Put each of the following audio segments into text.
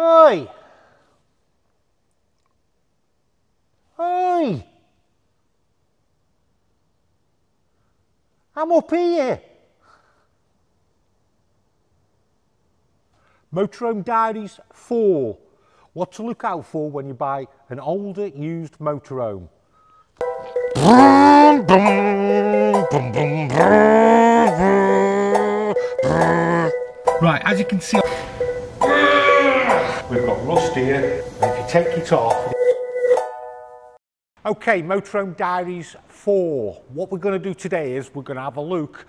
Oi! Oi! I'm up here! Motorhome Diaries 4. What to look out for when you buy an older used motorhome. Right, as you can see, we've got rust here, and if you take it off... Okay, Motorhome Diaries 4. What we're going to do today is we're going to have a look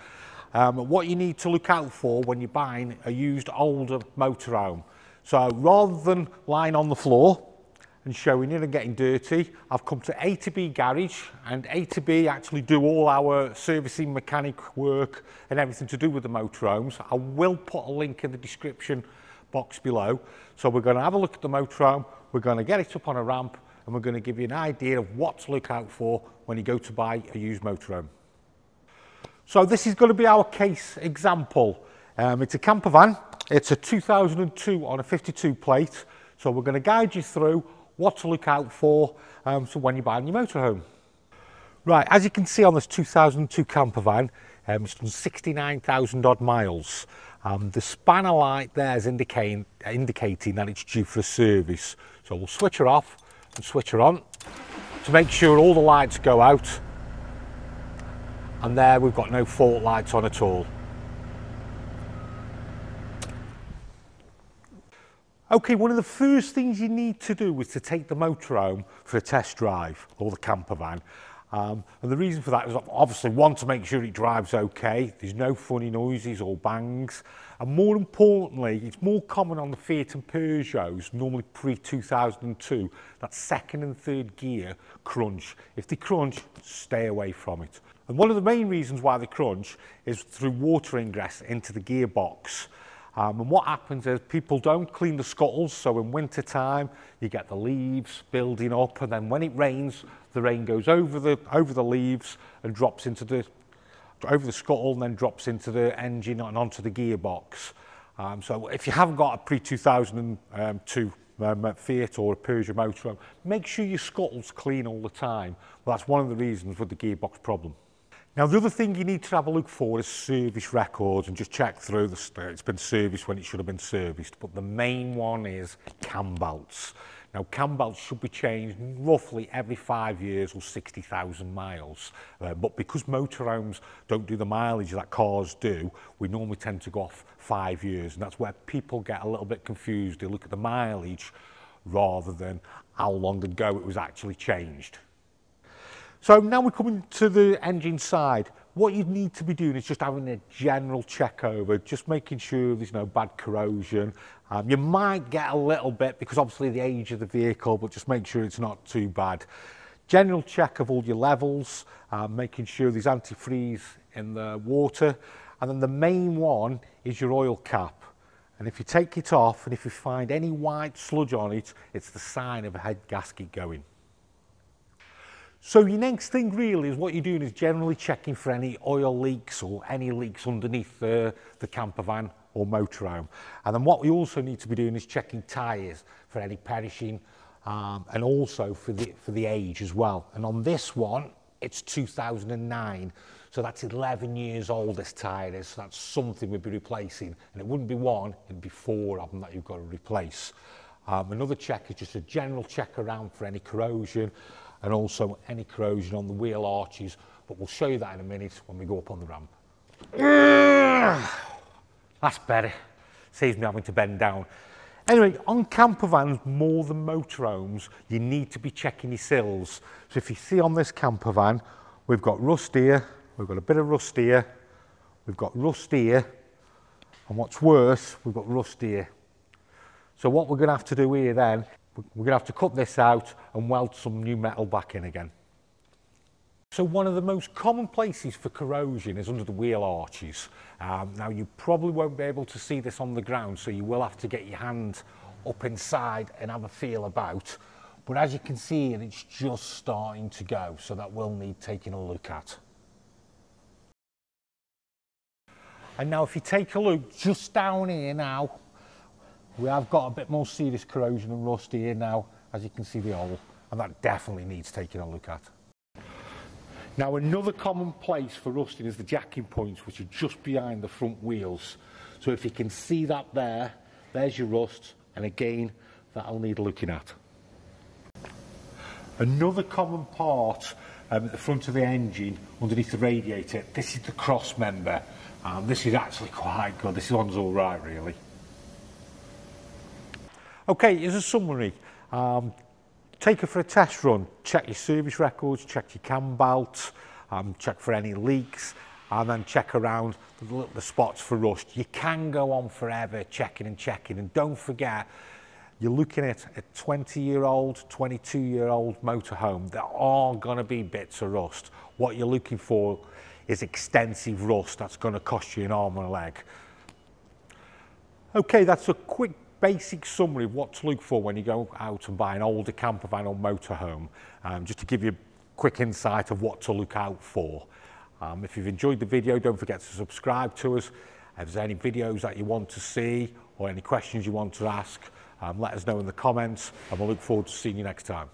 at what you need to look out for when you're buying a used older motorhome. So rather than lying on the floor and showing it and getting dirty, I've come to A to B Garage, and A to B actually do all our servicing, mechanic work and everything to do with the motorhomes. I will put a link in the description box below. So we're going to have a look at the motorhome, we're going to get it up on a ramp, and we're going to give you an idea of what to look out for when you go to buy a used motorhome. So this is going to be our case example. It's a camper van, it's a 2002 on a 52 plate, so we're going to guide you through what to look out for so when you're buying your motorhome. Right, as you can see on this 2002 camper van, it's done 69,000 odd miles. The spanner light there is indicating that it's due for a service. So we'll switch her off and switch her on to make sure all the lights go out. And there we've got no fault lights on at all. Okay, one of the first things you need to do is to take the motorhome for a test drive, or the camper van. And the reason for that is obviously, one, to make sure it drives okay, there's no funny noises or bangs, and more importantly, it's more common on the Fiat and Peugeots, normally pre-2002, that second and third gear crunch. If they crunch, stay away from it. And one of the main reasons why they crunch is through water ingress into the gearbox. And what happens is people don't clean the scuttles, so in winter time you get the leaves building up, and then when it rains, the rain goes over the leaves and drops into the scuttle, and then drops into the engine and onto the gearbox. So if you haven't got a pre-2002 Fiat or a Peugeot motorhome, make sure your scuttle's clean all the time. Well, that's one of the reasons with the gearbox problem. Now, the other thing you need to have a look for is service records, and just check through it's been serviced when it should have been serviced. But the main one is cam belts. Now, cam belts should be changed roughly every 5 years or 60,000 miles. But because motorhomes don't do the mileage that cars do, we normally tend to go off 5 years. And that's where people get a little bit confused. They look at the mileage rather than how long ago it was actually changed. So now we're coming to the engine side. What you need to be doing is just having a general check over, just making sure there's no bad corrosion. You might get a little bit because obviously the age of the vehicle, but just make sure it's not too bad. General check of all your levels, making sure there's antifreeze in the water. And then the main one is your oil cap. And if you take it off and if you find any white sludge on it, it's the sign of a head gasket going. So your next thing really is what you're doing is generally checking for any oil leaks or any leaks underneath the camper van or motorhome. And then what we also need to be doing is checking tyres for any perishing and also for the age as well. And on this one, it's 2009, so that's 11 years old this tyre is, so that's something we'd be replacing. And it wouldn't be one, it'd be four of them that you've got to replace. Another check is just a general check around for any corrosion, and also any corrosion on the wheel arches, but we'll show you that in a minute when we go up on the ramp. That's better, saves me having to bend down. Anyway, on camper vans more than motorhomes, you need to be checking your sills. So if you see on this camper van, we've got rust here, we've got a bit of rust here, we've got rust here, and what's worse, we've got rust here. So what we're going to have to do here then, we're going to have to cut this out and weld some new metal back in again. So one of the most common places for corrosion is under the wheel arches. Now you probably won't be able to see this on the ground, so you will have to get your hand up inside and have a feel about. But as you can see, it's just starting to go, so that will need taking a look at. And now if you take a look just down here now, we have got a bit more serious corrosion and rust here now, as you can see the hole, and that definitely needs taking a look at. Now, another common place for rusting is the jacking points, which are just behind the front wheels. So if you can see that there, there's your rust, and again, that'll need looking at. Another common part at the front of the engine, underneath the radiator, this is the cross member. This is actually quite good. This one's all right, really. Okay, as a summary, take her for a test run, check your service records, check your cam belt, check for any leaks, and then check around the spots for rust. You can go on forever checking, and don't forget, you're looking at a 20-year-old, 22-year-old motorhome. There are gonna be bits of rust. What you're looking for is extensive rust that's gonna cost you an arm and a leg. Okay, that's a quick basic summary of what to look for when you go out and buy an older camper van or motorhome, just to give you a quick insight of what to look out for. If you've enjoyed the video, don't forget to subscribe to us. If there's any videos that you want to see or any questions you want to ask, let us know in the comments, and we'll look forward to seeing you next time.